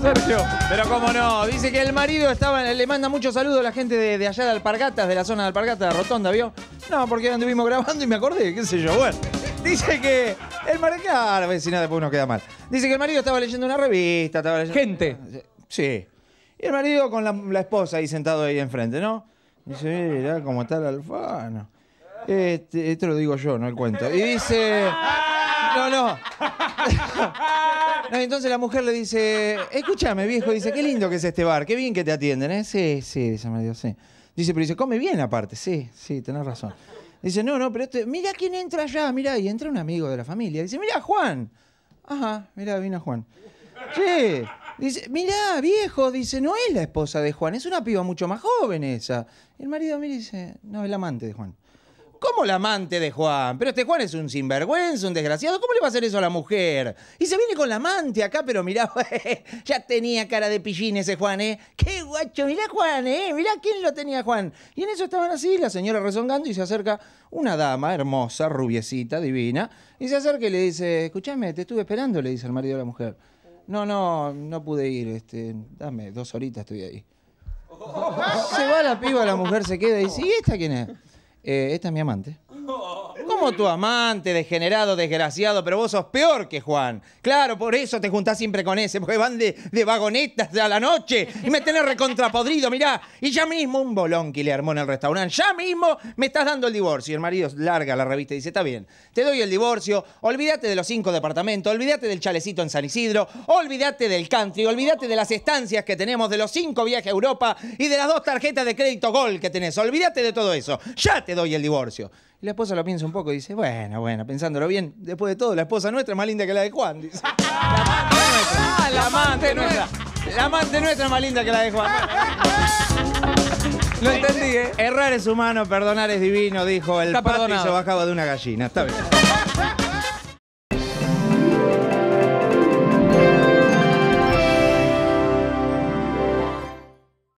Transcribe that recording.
Sergio. Pero cómo no. Dice que el marido estaba... Le manda muchos saludos a la gente de allá de Alpargatas, de la zona de Alpargatas, Rotonda, ¿vio? No, porque anduvimos grabando y me acordé, qué sé yo. Bueno, dice que el marido... Claro, si no, después uno queda mal. Dice que el marido estaba leyendo una revista, estaba leyendo... Gente. Sí. Y el marido con la esposa ahí sentado ahí enfrente, ¿no? Dice, mirá cómo está el Alfano. Esto lo digo yo, no el cuento. Y dice... No, no. No, entonces la mujer le dice, escúchame, viejo, dice, qué lindo que es este bar, qué bien que te atienden, ¿eh? Sí, sí, dice el marido, sí. Dice, pero dice, come bien aparte, sí, sí, tenés razón. Dice, no, no, pero este, mirá quién entra allá, mirá, y entra un amigo de la familia. Dice, mirá, Juan. Ajá, mirá, vino Juan. Sí. Dice, mirá, viejo, dice, no es la esposa de Juan, es una piba mucho más joven esa. Y el marido mira y dice, no, el amante de Juan. ¿Cómo la amante de Juan? Pero este Juan es un sinvergüenza, un desgraciado. ¿Cómo le va a hacer eso a la mujer? Y se viene con la amante acá, pero mirá, ya tenía cara de pillín ese Juan, ¿eh? ¡Qué guacho! Mirá Juan, ¿eh? Mirá quién lo tenía Juan. Y en eso estaban así, la señora rezongando, y se acerca una dama hermosa, rubiecita, divina, y se acerca y le dice, escuchame, te estuve esperando, le dice el marido a la mujer. No, no, no pude ir, dame 2 horitas, estoy ahí. Se va la piba, la mujer se queda y dice, ¿y esta quién es? Esta es mi amante. ¿Cómo tu amante, degenerado, desgraciado? Pero vos sos peor que Juan. Claro, por eso te juntás siempre con ese, porque van de vagonetas a la noche y me tenés recontrapodrido, mirá. Y ya mismo un bolón que le armó en el restaurante. Ya mismo me estás dando el divorcio. Y el marido larga la revista y dice, está bien, te doy el divorcio, olvídate de los 5 departamentos, olvídate del chalecito en San Isidro, olvídate del country, olvídate de las estancias que tenemos, de los 5 viajes a Europa y de las 2 tarjetas de crédito Gol que tenés. Olvídate de todo eso. Ya te doy el divorcio. Y la esposa lo piensa un poco y dice, bueno, bueno, pensándolo bien, después de todo, la esposa nuestra es más linda que la de Juan, dice. La amante nuestra. La amante nuestra es más linda que la de Juan. Lo entendí, ¿eh? Errar es humano, perdonar es divino, dijo el pato y se bajaba de una gallina. Está bien.